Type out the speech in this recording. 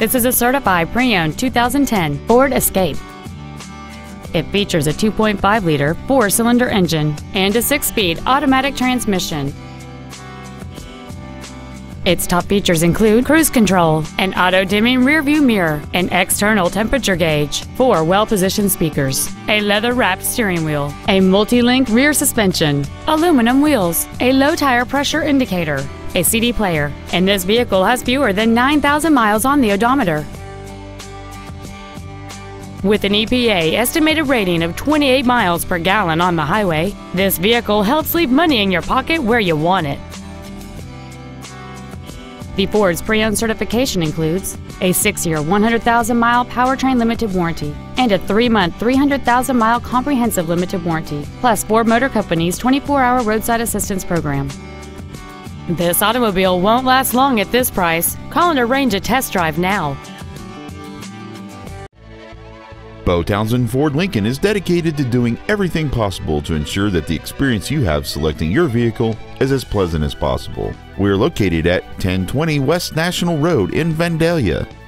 This is a certified pre-owned 2010 Ford Escape. It features a 2.5-liter four-cylinder engine and a 6-speed automatic transmission. Its top features include cruise control, an auto-dimming rearview mirror, an external temperature gauge, 4 well-positioned speakers, a leather-wrapped steering wheel, a multi-link rear suspension, aluminum wheels, a low tire pressure indicator, a CD player, and this vehicle has fewer than 9,000 miles on the odometer. With an EPA estimated rating of 28 miles per gallon on the highway, this vehicle helps leave money in your pocket where you want it. The Ford's pre-owned certification includes a 6-year 100,000-mile powertrain limited warranty and a 3-month 300,000-mile comprehensive limited warranty, plus Ford Motor Company's 24-hour roadside assistance program. This automobile won't last long at this price. Call and arrange a test drive now. Beau Townsend Ford Lincoln is dedicated to doing everything possible to ensure that the experience you have selecting your vehicle is as pleasant as possible. We are located at 1020 West National Road in Vandalia.